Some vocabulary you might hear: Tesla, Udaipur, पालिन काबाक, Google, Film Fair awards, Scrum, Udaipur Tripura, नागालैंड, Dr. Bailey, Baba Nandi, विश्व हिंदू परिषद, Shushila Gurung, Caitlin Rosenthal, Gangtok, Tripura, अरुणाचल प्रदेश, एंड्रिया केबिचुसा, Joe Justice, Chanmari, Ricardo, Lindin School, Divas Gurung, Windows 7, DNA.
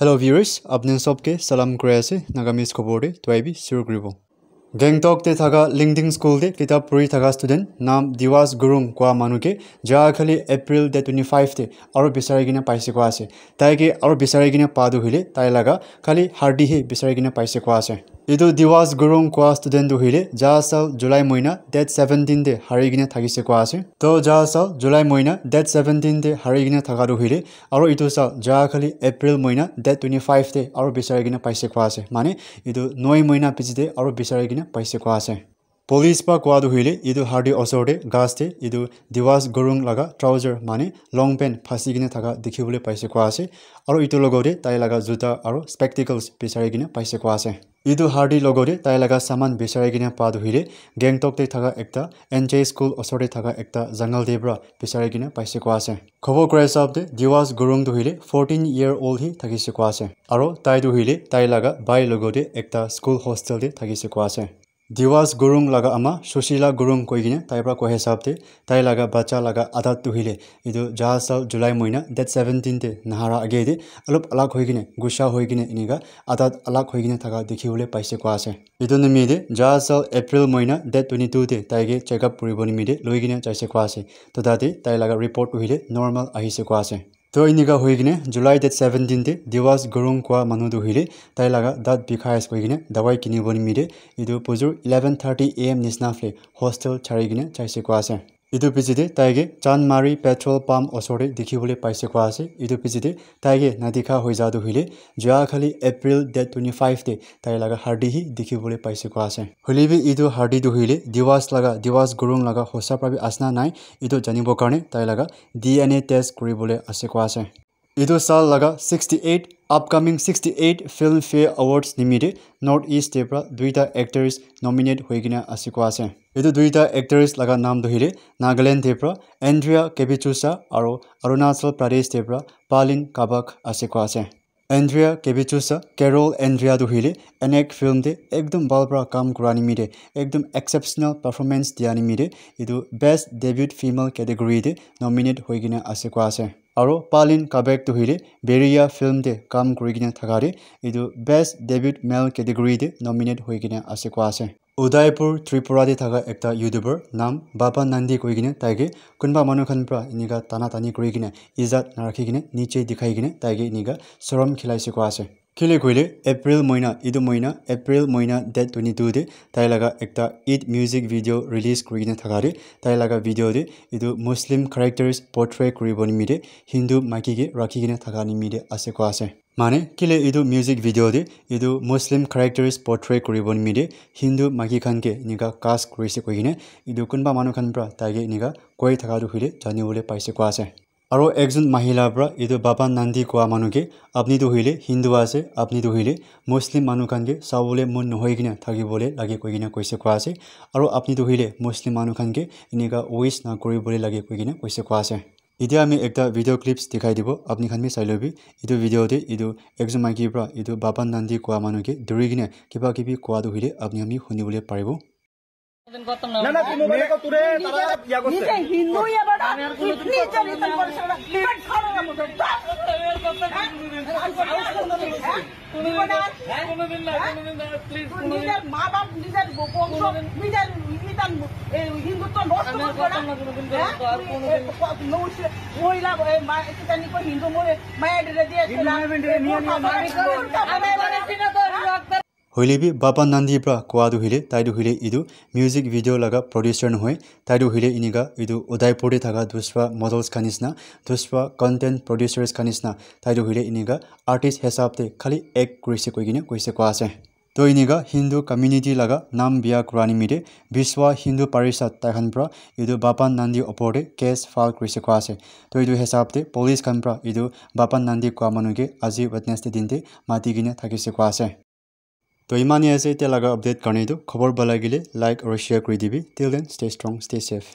Hello viewers, apne sabke salam korai ase nagamis khobor de toi bi shuru koribo. Gangtok te thaga Lindin School te kitab puri thaga student naam Divas Gurung kwa manuke ja khali April the 25 te aru bisarigina paise kwa ase. Tai ke aru bisarigina padu hile tai laga khali hardi he bisarigina paise kwa ase. Idu Divas Gurung kwa student hile ja sal July moina that 17 de harigina thagise kwa ase. To ja sal July moina that 17 de harigina thagadu hile aru itu sal ja khali April moina that 25 te aru bisarigina paise kwa ase. Mane idu 9 moina pichite aru bisarigina paise kwa ase. Police pa kwa du hile idu hardi osore gaste idu Divas Gurung laga trouser mane long pen phasigina thaga dikhibole paise kwa ase. Aru itu logore tai laga juta aru spectacles bisarigina paise kwa ase. Idu hardi logore tai laga saman bisarigina padu hile Gangtok te thaga ekta NJ school osore thaga ekta jungle debra bisarigina paise kwa ase. Khobor kore sab de Divas Gurung du hile 14-year-old hi thagise kwa ase. Aru tai du hile tai laga bai logore ekta school hostel de thagise kwa ase. Divas Gurung laga ama Shushila Gurung koigina taipra ko hesabte tai laga bacha laga adat tuhile idu jasal July moina that 17 te nahara agede alup alak hoigine gusha hoigine iniga adat alak hoigine thaga dikhibole paise kwa ase idu nimide jasal April moina that 22 te taige check up puriboni mide loigine jaise kwa ase to date tai laga report tuhile normal ahise kwa ase तो इनिगा होइगिने जुलाई date 17 ते Divas Gurung kwa manu duhile tai laga dat bikhais koigine dawai kiniboni mire idu pujur 11:30 am nisnafle hostel charigine chaise kwa ase idu pichide taige Chanmari petrol pump osore dikhibole paise kwa ase idu pichide taige nadikha hoijadu hile jua khali April date 25 te tai laga hardi hi dikhibole paise kwa ase holibi idu hardi duhile Divas Gurung laga hosa prabi asna nai idu janibo karne tai laga DNA test koribole ase kwa ase idu sal laga 68 upcoming 68 Film Fair awards nimide North East te pra duita actors nominate hoigina ase kwa ase इदु दुईटा actors लगा नाम दोहिले नागालैंड तेप्रा एंड्रिया केबिचुसा आरो अरुणाचल प्रदेश तेप्रा पालिन काबाक आसे को आसे एंड्रिया केबिचुसा Carol Andrea दोहिले अनेक फिल्म दे एकदम बालप्रा काम करानी मिरे एकदम एक्सेप्शनल परफॉर्मेंस दियानी मिरे इदु बेस्ट डेब्यूट फीमेल कैटेगरी दे नॉमिनेट होइगिना आसे को आसे आरो पालिन काबेक दोहिले बेरिया फिल्म दे काम करिगिना थागारे इदु बेस्ट डेब्यूट मेल कैटेगरी दे नॉमिनेट होइगिना आसे को आसे Udaipur Tripura de thaga ekta YouTuber naam Baba Nandi koigine taige kunba manukhan pra iniga tana tani koigine izat narakhigine niche dikhaigine taige iniga soram khilaise ko ase khile koile April moina date 22 de tai laga ekta Eid music video release koigine thagare tai laga video de idu Muslim characters portray koriboni mire Hindu maiki ge rakhigine thagani mire ase ko ase माने किले इदु music video दे इदु मुस्लिम characters portray करिबोन मिदे हिंदू मागी खान के निगा कास्ट करिसे कोइने इदु कुनबा मानु खान प्रा तागे निगा कोइ थागा दुहिले जानिबोले पाइसे को आसे आरो एकजन महिला प्रा इदु बाबा नंदी को मानुके अपनी दुहिले हिंदू आसे अपनी दुहिले मुस्लिम मानु खान के सावले मन नहोइगिना थागिबोले लागे कोइगिना कोइसे को आसे आरो अपनी दुहिले मुस्लिम मानु खान के निगा ओइस ना करिबोले लागे कोइगिना कोइसे को आसे इदिया में एकता वीडियो क्लिप्स दिखाई दिबो अपनी खान में साइलोबी इदु वीडियो दे इदु एक्जो माइकी ब्रा इदु बाबा नंदी को मानु के दुरिगिने किबा किबी को दु हिले अपनी हम हुनिबोले पारिबो ना ना मोबाइल को तुरे तारा या को से हिंदू या बड़ा इतनी चरित्र पर सारा लिमिट खरो ना मुझे प्लीज निजर मां-बाप निजर गोपो निजर निदान हिंदुत्व नष्ट करना महिला माने को हिंदू मैं डरे दिए मैं होइलेबी बाबा नंदी प्रा कोआ दुहिले ताई दुहिले इदु म्यूजिक वीडियो लगा प्रोड्यूसर होय ताई दुहिले इनिगा इदु उदयपुर दे थागा दुस्वा मॉडल्स खानिसना दुस्वा कंटेंट प्रोड्यूसर्स खानिसना ताई दुहिले इनिगा आर्टिस्ट हिसाब ते खाली एक कुरिसे कोइगिने कोइसे को आसे तो इनिगा हिंदू कम्युनिटी लगा नाम बिया कुरानी मिरे विश्व हिंदू परिषद ताखन प्रा इदु बाबा नंदी ओपोरे केस फाइल कुरिसे को आसे तो इदु हिसाब ते पुलिस खान प्रा इदु बाबा नंदी को मानुगे आजि वेडनेसडे दिन ते मातिगिने थाकिसे को आसे तो इमानी ऐसे ते लगा अपडेट करने दो खबर भला के लिए लाइक और शेयर कर दीजिए। Till then stay strong stay safe.